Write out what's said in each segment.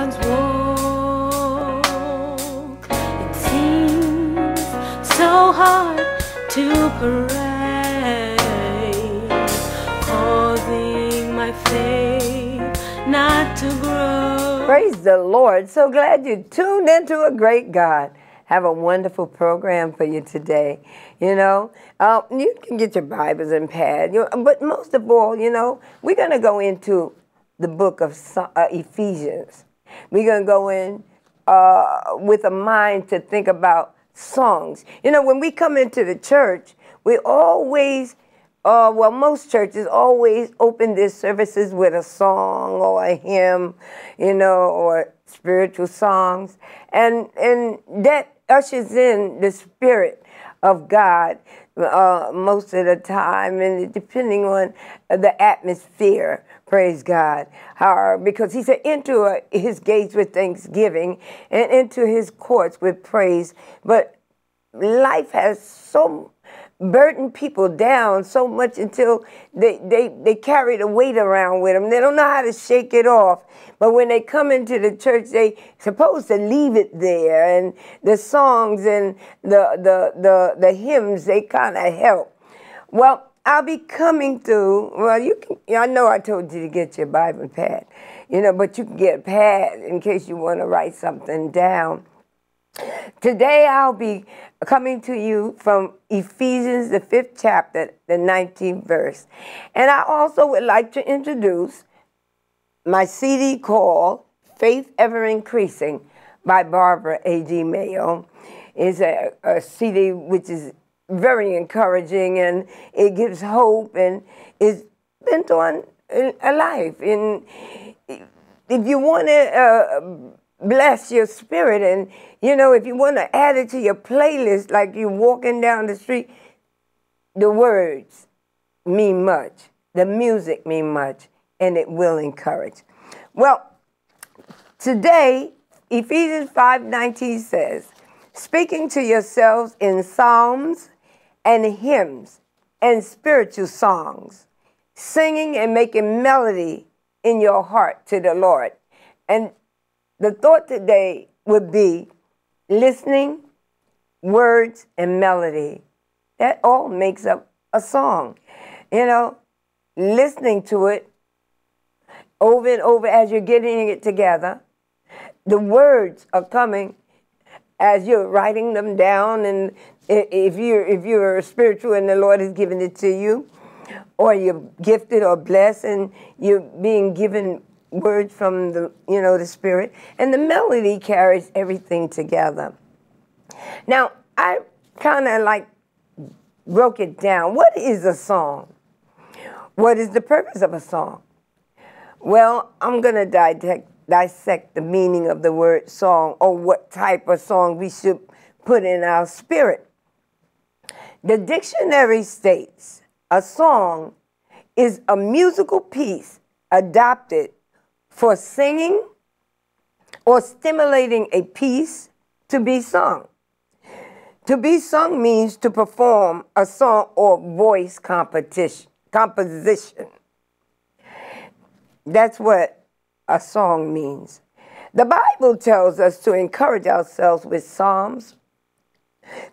Praise the Lord. So glad you tuned into A Great God. Have a wonderful program for you today. You know, you can get your Bibles and pad. But most of all, you know, we're going to go into the book of Ephesians. We're going to go in with a mind to think about songs. You know, when we come into the church, we always well, most churches always open their services with a song or a hymn, you know, or spiritual songs. And that ushers in the Spirit of God most of the time, and depending on the atmosphere, praise God. Because he said, enter his gates with thanksgiving and into his courts with praise. But life has so burden people down so much until they carry the weight around with them. They don't know how to shake it off. But when they come into the church, they supposed to leave it there. And the songs and the hymns, they kind of help. Well, I'll be coming through. Well, I know I told you to get your Bible pad, you know, but you can get a pad in case you want to write something down. Today I'll be coming to you from Ephesians, the 5th chapter, the 19th verse. And I also would like to introduce my CD called Faith Ever Increasing by Barbara A.G. Mayo. It's a CD which is very encouraging, and it gives hope, and is bent on a life. And if you want to bless your spirit, and you know, if you want to add it to your playlist like you're walking down the street, the words mean much, the music mean much, and it will encourage. Well, today Ephesians 5:19 says, speaking to yourselves in psalms and hymns and spiritual songs, singing and making melody in your heart to the Lord. And the thought today would be listening, words, and melody. That all makes up a song. You know, listening to it over and over as you're getting it together. The words are coming as you're writing them down, and if you're spiritual and the Lord is giving it to you, or you're gifted or blessed and you're being given words from the, you know, the Spirit, and the melody carries everything together. Now, I kind of like broke it down. What is a song? What is the purpose of a song? Well, I'm going to dissect the meaning of the word song, or what type of song we should put in our spirit. The dictionary states a song is a musical piece adopted for singing or stimulating a piece to be sung. To be sung means to perform a song or voice composition. That's what a song means. The Bible tells us to encourage ourselves with psalms,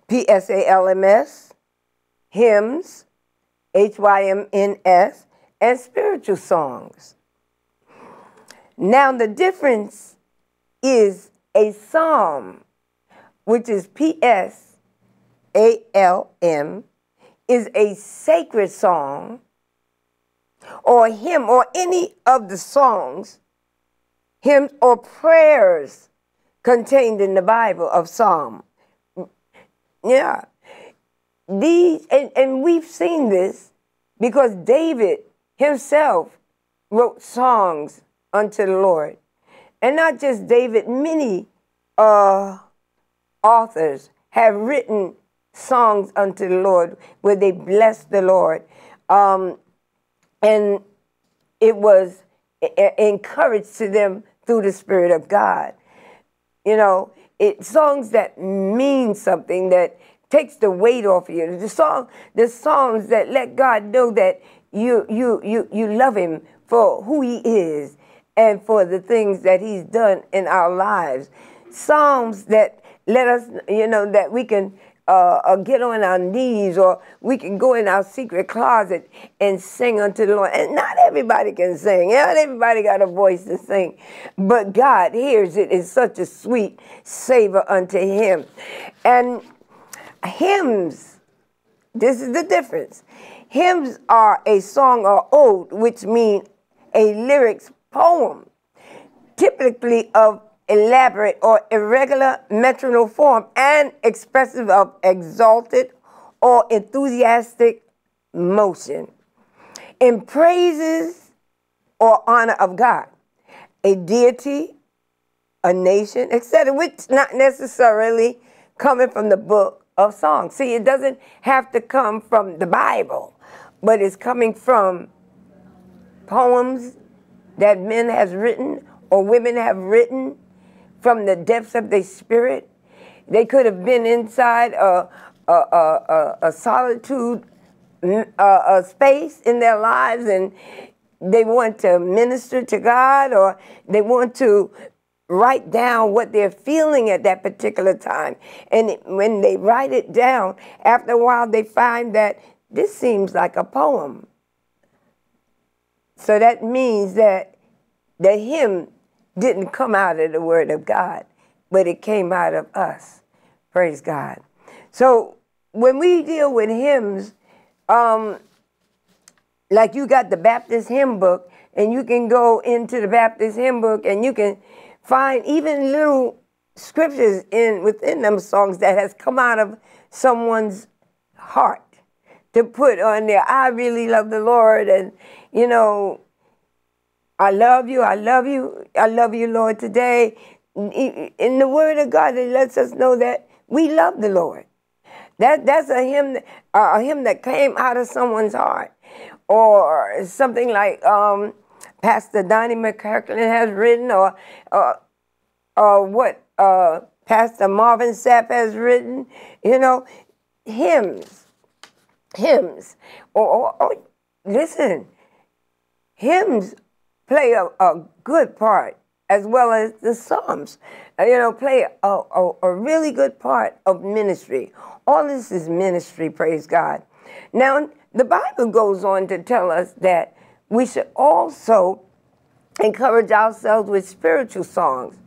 psalms, hymns, hymns, and spiritual songs. Now, the difference is a psalm, which is psalm, is a sacred song or hymn or any of the songs, hymns, or prayers contained in the Bible of Psalm. Yeah. And we've seen this because David himself wrote songs unto the Lord. And not just David, many authors have written songs unto the Lord where they bless the Lord. And it was encouraged to them through the Spirit of God. You know, it's songs that mean something, that takes the weight off of you. The songs that let God know that you love him for who he is, and for the things that he's done in our lives. Psalms that let us, you know, that we can get on our knees, or we can go in our secret closet and sing unto the Lord. And not everybody can sing. Not everybody got a voice to sing. But God hears it in such a sweet savor unto him. And hymns, this is the difference. Hymns are a song or ode, which means a lyrics poem, typically of elaborate or irregular metronome form and expressive of exalted or enthusiastic motion in praises or honor of God, a deity, a nation, etc., which not necessarily coming from the book of songs. See, it doesn't have to come from the Bible, but it's coming from poems that men has written or women have written from the depths of their spirit. They could have been inside a solitude a space in their lives, and they want to minister to God, or they want to write down what they're feeling at that particular time. And when they write it down, after a while they find that this seems like a poem. So that means that the hymn didn't come out of the Word of God, but it came out of us. Praise God. So when we deal with hymns, like you got the Baptist hymn book, and you can go into the Baptist hymn book and you can find even little scriptures within them songs that has come out of someone's heart to put on there. I really love the Lord, and, you know, I love you, I love you, I love you, Lord, today. In the Word of God, it lets us know that we love the Lord. That's a hymn that came out of someone's heart. Or something like Pastor Donnie McCarklin has written, or what Pastor Marvin Sapp has written. You know, hymns. Or listen, hymns play a good part, as well as the Psalms, you know, play a really good part of ministry. All this is ministry, praise God. Now, the Bible goes on to tell us that we should also encourage ourselves with spiritual songs.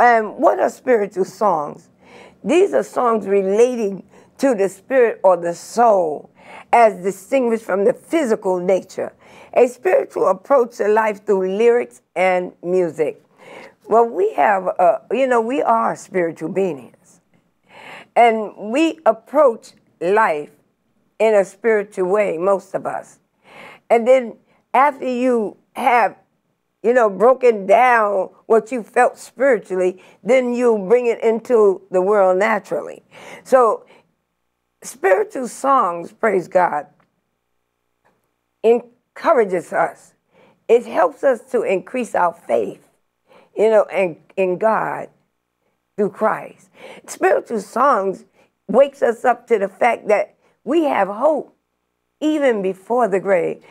And what are spiritual songs? These are songs relating to the spirit or the soul, as distinguished from the physical nature. A spiritual approach to life through lyrics and music. Well, we have, you know, we are spiritual beings. And we approach life in a spiritual way, most of us. And then after you have, you know, broken down what you felt spiritually, then you bring it into the world naturally. So spiritual songs, praise God, encourages us. It helps us to increase our faith, you know, in God through Christ. Spiritual songs wakes us up to the fact that we have hope even before the grave.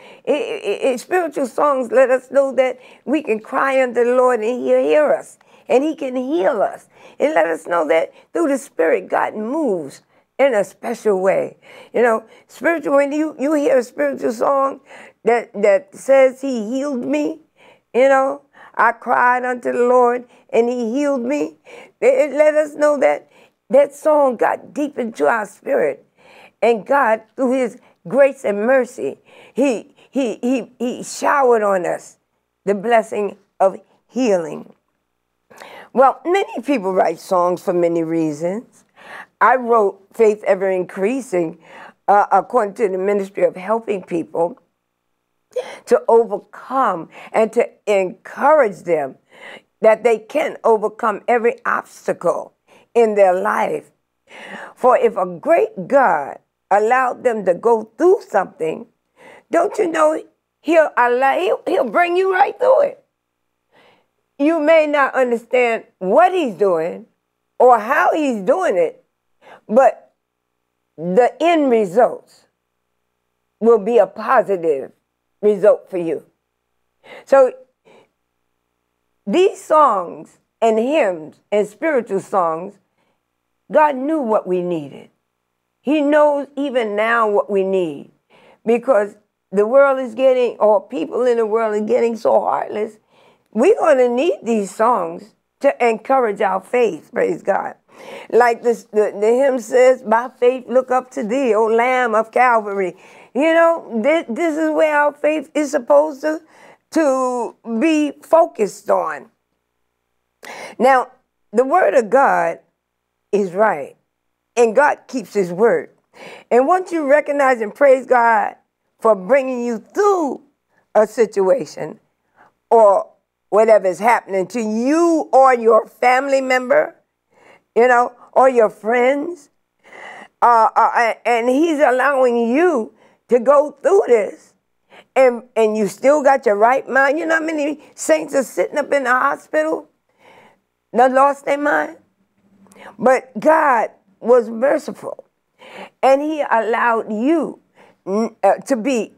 Spiritual songs let us know that we can cry unto the Lord and he'll hear us, and he can heal us. It let us know that through the Spirit, God moves in a special way. You know, spiritual, when you hear a spiritual song that says he healed me, you know, I cried unto the Lord and he healed me. It let us know that that song got deep into our spirit. And God, through his grace and mercy, he showered on us the blessing of healing. Well, many people write songs for many reasons. I wrote Faith Ever Increasing according to the ministry of helping people to overcome and to encourage them that they can overcome every obstacle in their life. For if a great God allowed them to go through something, don't you know he'll bring you right through it. You may not understand what he's doing or how he's doing it, but the end results will be a positive result for you. So These songs and hymns and spiritual songs, God knew what we needed. He knows even now what we need, because the world is getting, or people in the world are getting so heartless. We're going to need these songs to encourage our faith, praise God. Like this, the hymn says, by faith look up to thee, O Lamb of Calvary. You know, this is where our faith is supposed to be focused on. Now, the word of God is right, and God keeps his word. And once you recognize and praise God for bringing you through a situation or whatever is happening to you or your family member, you know, or your friends, and he's allowing you to go through this, and you still got your right mind. You know how many saints are sitting up in the hospital that lost their mind? But God was merciful, and he allowed you to be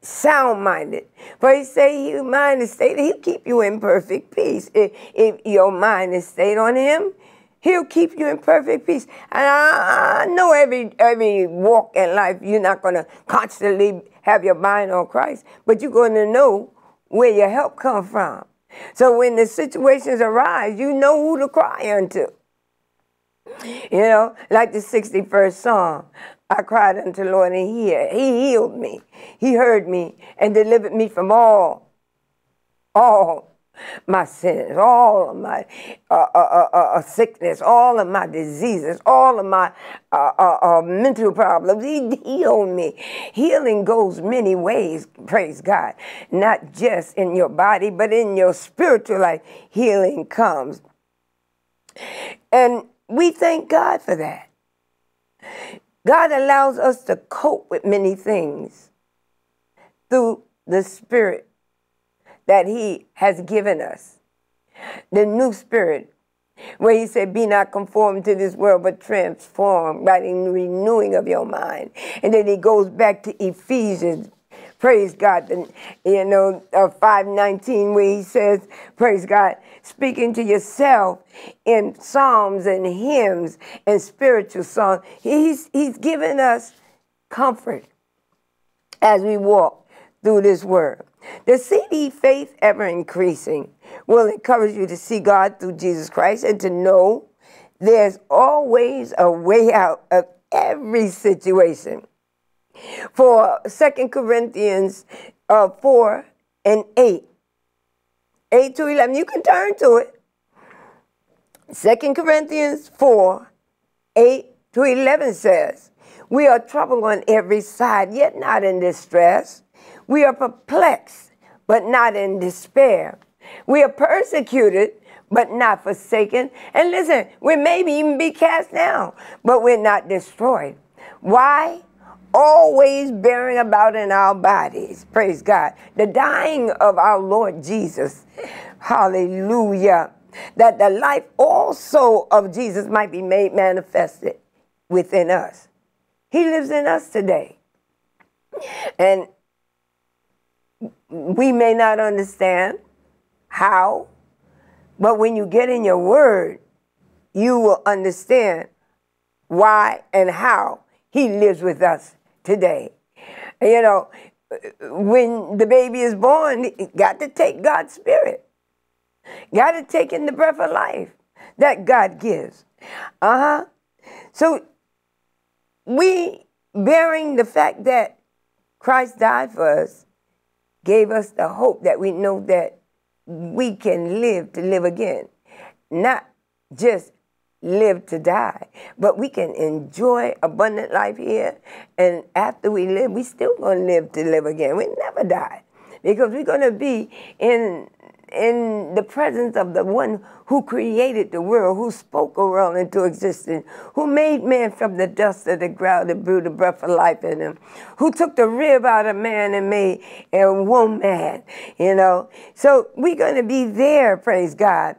sound-minded. For he say your mind is stayed, he'll keep you in perfect peace. If your mind is stayed on him, he'll keep you in perfect peace. And I know every walk in life, you're not going to constantly have your mind on Christ, but you're going to know where your help comes from. So when the situations arise, you know who to cry unto. You know, like the 61st Psalm, I cried unto the Lord and he healed me. He heard me and delivered me from all my sins, all of my sickness, all of my diseases, all of my mental problems. He healed me. Healing goes many ways, praise God, not just in your body, but in your spiritual life, healing comes. And we thank God for that. God allows us to cope with many things through the spirit that he has given us, the new spirit, where he said, be not conformed to this world, but transformed by the renewing of your mind. And then he goes back to Ephesians, praise God, and, you know, 5:19, where he says, praise God, speaking to yourself in psalms and hymns and spiritual songs. He's given us comfort as we walk through this world. The CD, Faith Ever Increasing, will encourage you to see God through Jesus Christ and to know there's always a way out of every situation. For 2 Corinthians 4 and 8, 8 to 11, you can turn to it. 2 Corinthians 4, 8 to 11 says, we are troubled on every side, yet not in distress. We are perplexed, but not in despair. We are persecuted, but not forsaken. And listen, we may even be cast down, but we're not destroyed. Why? Always bearing about in our bodies, praise God, the dying of our Lord Jesus, hallelujah, that the life also of Jesus might be made manifested within us. He lives in us today. And we may not understand how, but when you get in your word, you will understand why and how he lives with us today. You know, when the baby is born, you got to take God's spirit. Got to take in the breath of life that God gives. So we, bearing the fact that Christ died for us, gave us the hope that we know that we can live to live again. Not just live to die, but we can enjoy abundant life here, and after we live, we still gonna live to live again. We never die, because we're gonna be in the presence of the one who created the world, who spoke the world into existence, who made man from the dust of the ground and blew the breath of life in him, who took the rib out of man and made a woman, you know. So we're gonna be there, praise God.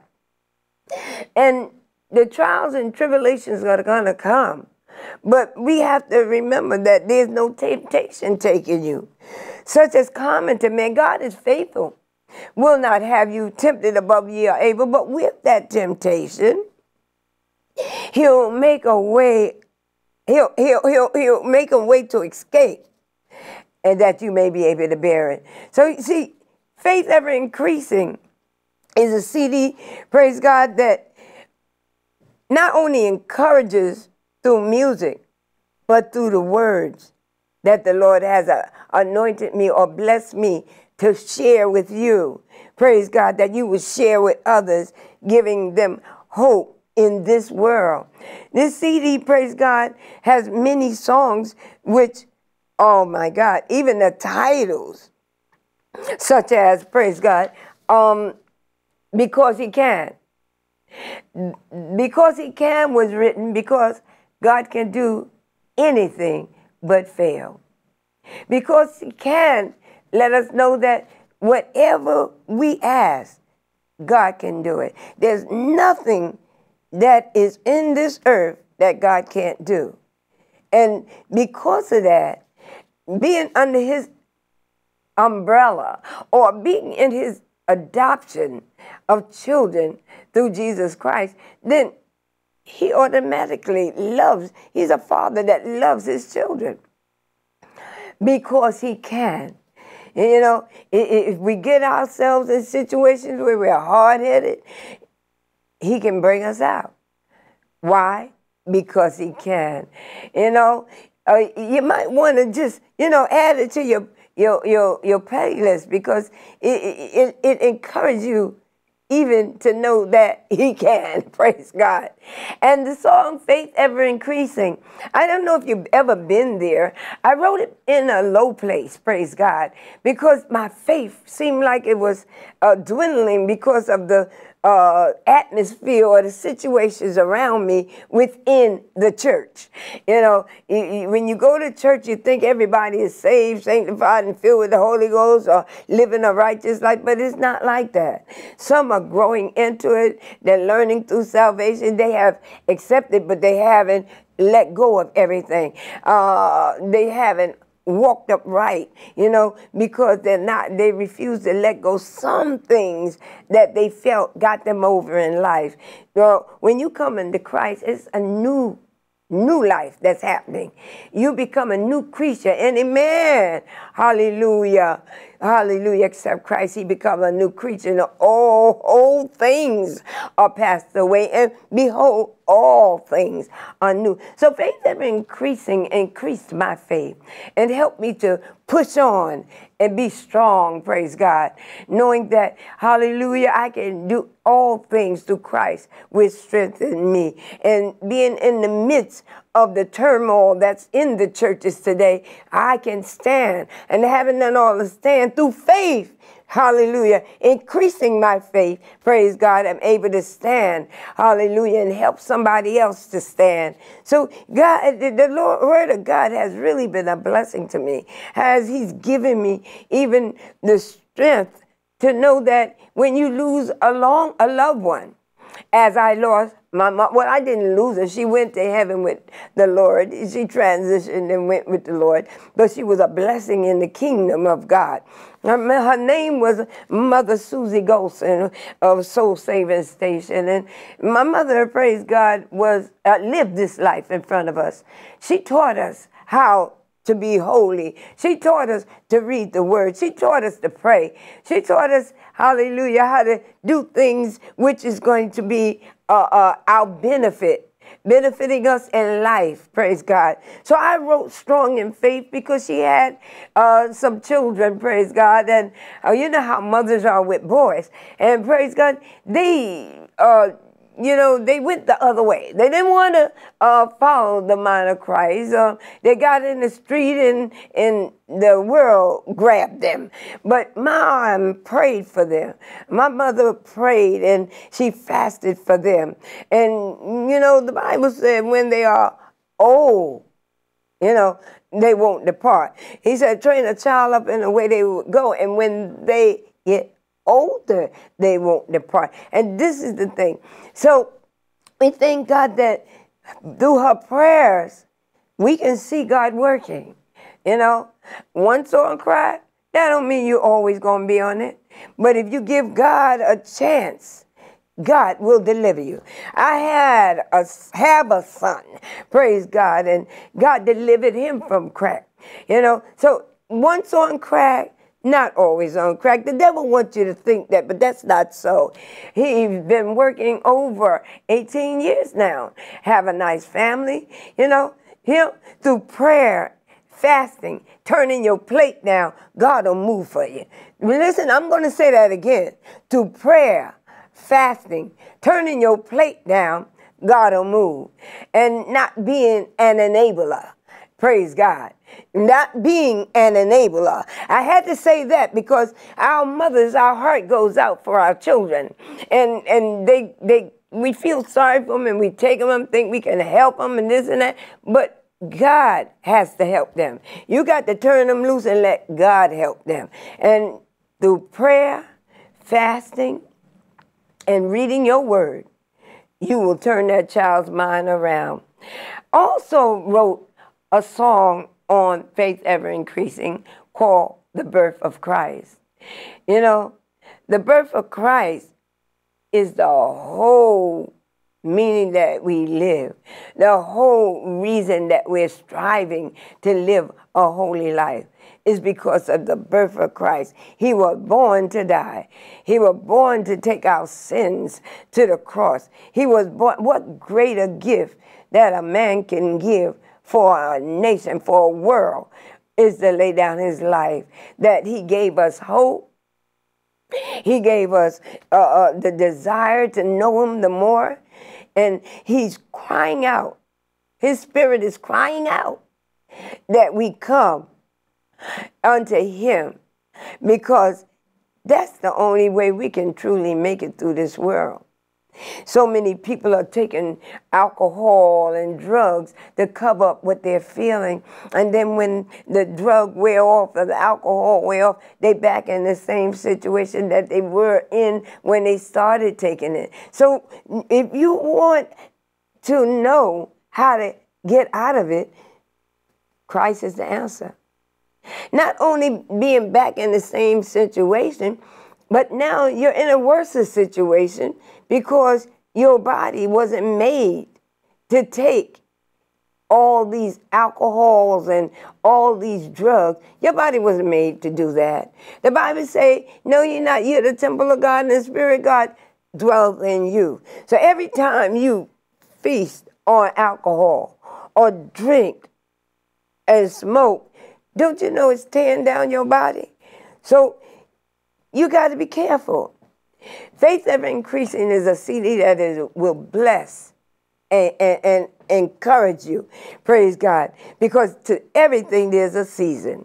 And the trials and tribulations are going to come. But we have to remember that there's no temptation taking you, such as common to man. God is faithful. will not have you tempted above ye are able, but with that temptation, he'll make a way, he'll make a way to escape, and that you may be able to bear it. So you see, Faith Ever Increasing is a CD, praise God, that not only encourages through music, but through the words that the Lord has anointed me or blessed me to share with you. Praise God, that you will share with others, giving them hope in this world. This CD, praise God, has many songs which, oh my God, even the titles, such as, praise God, Because He Can. Because He Can was written because God can do anything but fail. Because He can let us know that whatever we ask, God can do it. There's nothing that is in this earth that God can't do. And because of that, being under His umbrella or being in His adoption of children through Jesus Christ, then He automatically loves, He's a father that loves His children because He can. You know, if we get ourselves in situations where we're hard-headed, He can bring us out. Why? Because He can. You know, you might want to just, you know, add it to your playlist, because it encourages you even to know that He can, praise God. And the song Faith Ever Increasing, I don't know if you've ever been there. I wrote it in a low place, praise God, because my faith seemed like it was dwindling because of the atmosphere or the situations around me within the church. You know, when you go to church, you think everybody is saved, sanctified, and filled with the Holy Ghost or living a righteous life, but it's not like that. Some are growing into it. They're learning through salvation. They have accepted, but they haven't let go of everything. They haven't walked upright, you know, because they refuse to let go some things that they felt got them over in life. So when you come into Christ, it's a new life that's happening. You become a new creature, and amen, hallelujah, hallelujah, except Christ, He become a new creature, and all old things are passed away, and behold, all things are new. So Faith Ever Increasing increased my faith and helped me to push on and be strong, praise God, knowing that, hallelujah, I can do all things through Christ, which strengthened me. And being in the midst of the turmoil that's in the churches today, I can stand. And having done all to stand through faith, hallelujah, increasing my faith, praise God, I'm able to stand, hallelujah, and help somebody else to stand. So God, the Lord, Word of God has really been a blessing to me, as He's given me even the strength to know that when you lose a loved one, as I lost my mom, well, I didn't lose her. She went to heaven with the Lord. She transitioned and went with the Lord. But she was a blessing in the kingdom of God. Her name was Mother Susie Golson of Soul Saving Station. And my mother, praise God, was lived this life in front of us. She taught us how to be holy. She taught us to read the Word. She taught us to pray. She taught us, hallelujah, how to do things which is going to be our benefit, benefiting us in life, praise God. So I wrote Strong in Faith because she had some children, praise God, and you know how mothers are with boys, and praise God, they you know, they went the other way. They didn't want to follow the mind of Christ. They got in the street and the world grabbed them. But my mom prayed for them. My mother prayed and she fasted for them. And, you know, the Bible said when they are old, you know, they won't depart. He said, train a child up in the way they would go. And when they get older, they won't depart. And this is the thing. So we thank God that through her prayers, we can see God working. You know, one song cried, that don't mean you're always going to be on it. But if you give God a chance, God will deliver you. I have a son, praise God, and God delivered him from crack. You know, so once on crack, not always on crack. The devil wants you to think that, but that's not so. He's been working over 18 years now. Have a nice family, you know, him through prayer, fasting, turning your plate down, God will move for you. Listen, I'm going to say that again. Through prayer, fasting, turning your plate down, God will move. And not being an enabler. Praise God. Not being an enabler. I had to say that because our mothers, our heart goes out for our children. And we feel sorry for them and we take them and think we can help them and this and that. But God has to help them. You got to turn them loose and let God help them. And through prayer, fasting, and reading your word, you will turn that child's mind around. Also wrote a song on Faith Ever Increasing called The Birth of Christ. You know, the birth of Christ is the whole meaning that we live, the whole reason that we're striving to live a holy life is because of the birth of Christ. He was born to die. He was born to take our sins to the cross. He was born. What greater gift that a man can give for a nation, for a world, is to lay down his life, that he gave us hope. He gave us the desire to know him the more. And he's crying out. His spirit is crying out that we come unto him, because that's the only way we can truly make it through this world. So many people are taking alcohol and drugs to cover up what they're feeling. And then when the drug wear off or the alcohol wear off, they back in the same situation that they were in when they started taking it. So if you want to know how to get out of it, Christ is the answer. Not only being back in the same situation, but now you're in a worse situation because your body wasn't made to take all these alcohols and all these drugs. Your body wasn't made to do that. The Bible says, no, you're not. You're the temple of God and the Spirit of God dwells in you. So every time you feast on alcohol or drink and smoke, don't you know it's tearing down your body? So you got to be careful. Faith Ever Increasing is a CD that will bless and encourage you. Praise God. Because to everything there's a season.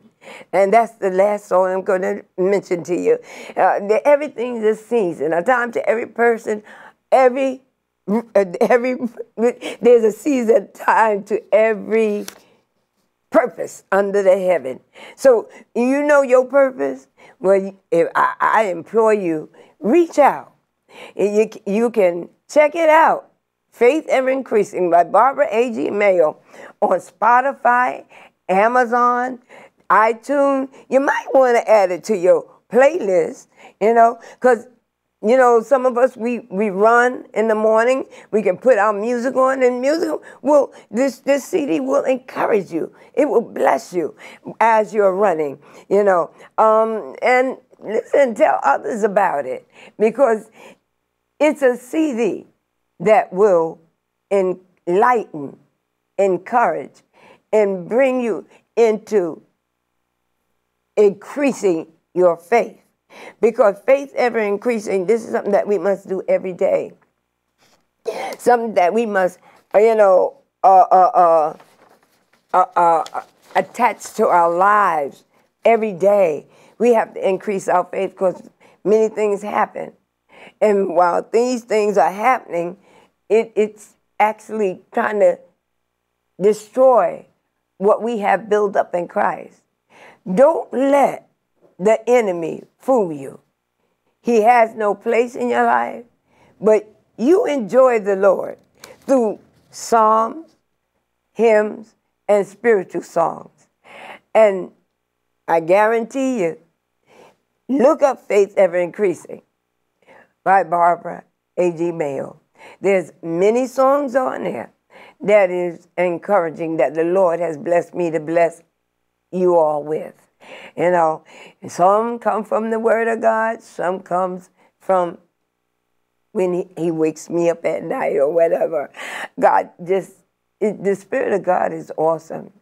And that's the last song I'm going to mention to you. Everything's a season. A time to every person, there's a season, time to every purpose under the heaven. So you know your purpose? Well, if I implore you, reach out. You can check it out. Faith Ever Increasing by Barbara A.G. Mayo on Spotify, Amazon, iTunes. You might want to add it to your playlist, you know, because, you know, some of us, we run in the morning. We can put our music on, and music will, this CD will encourage you. It will bless you as you're running, you know. And listen, tell others about it, because it's a CD that will enlighten, encourage, and bring you into increasing your faith. Because faith ever increasing, this is something that we must do every day. Something that we must, you know, attach to our lives every day. We have to increase our faith because many things happen. And while these things are happening, it's actually trying to destroy what we have built up in Christ. Don't let the enemy fool you. He has no place in your life, but you enjoy the Lord through psalms, hymns, and spiritual songs. And I guarantee you, Look up Faith Ever Increasing by Barbara A.G. Mayo. There's many songs on there that is encouraging that the Lord has blessed me to bless you all with. You know, some come from the Word of God, some comes from when he wakes me up at night or whatever. God just, the Spirit of God is awesome.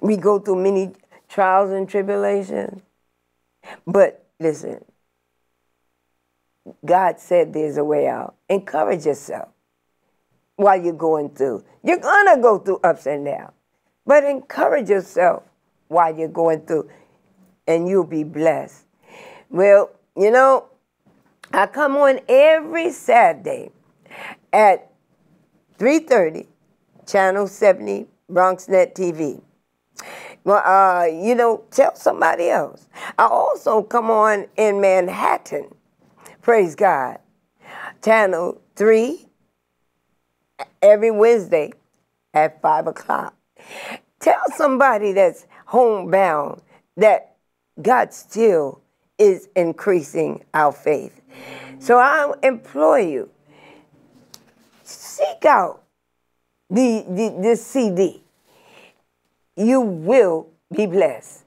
We go through many trials and tribulations. But listen, God said there's a way out. Encourage yourself while you're going through. You're going to go through ups and downs. But encourage yourself while you're going through, and you'll be blessed. Well, you know, I come on every Saturday at 3:30, Channel 70, BronxNet TV. Well, you know, tell somebody else. I also come on in Manhattan, praise God, Channel 3, every Wednesday at 5 o'clock. Tell somebody that's homebound that God still is increasing our faith. So I implore you, seek out this CD. You will be blessed.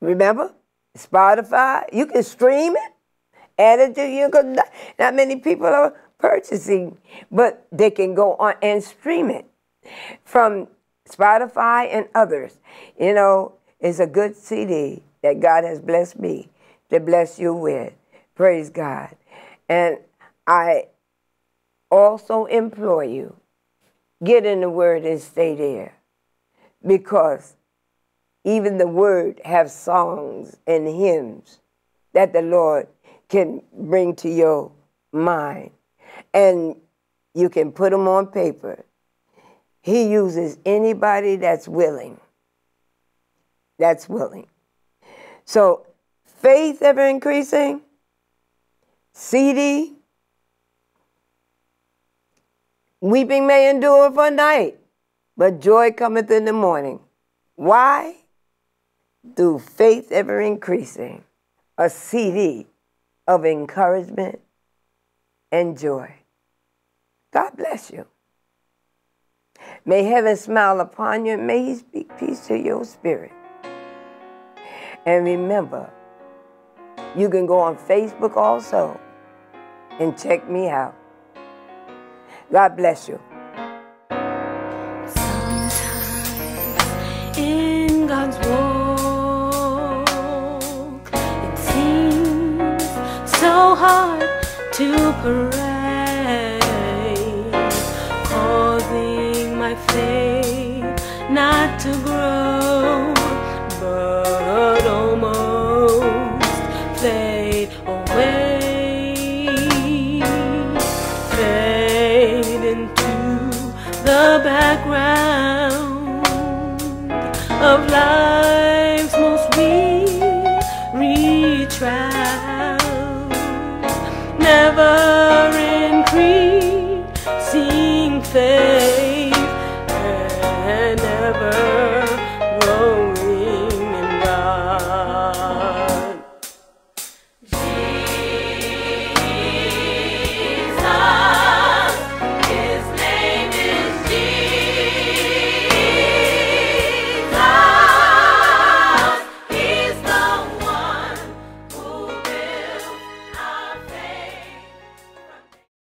Remember, Spotify, you can stream it, add it to you, because not many people are purchasing, but they can go on and stream it from Spotify and others. You know, it's a good CD that God has blessed me to bless you with. Praise God. And I also implore you, get in the Word and stay there, because even the Word have songs and hymns that the Lord can bring to your mind. And you can put them on paper. He uses anybody that's willing. That's willing. So Faith Ever Increasing, CD, weeping may endure for a night, but joy cometh in the morning. Why? Through Faith Ever Increasing, a CD of encouragement and joy. God bless you. May heaven smile upon you, and may he speak peace to your spirit. And remember, you can go on Facebook also and check me out. God bless you. Sometimes in God's walk, it seems so hard to pray, causing my faith not to grow.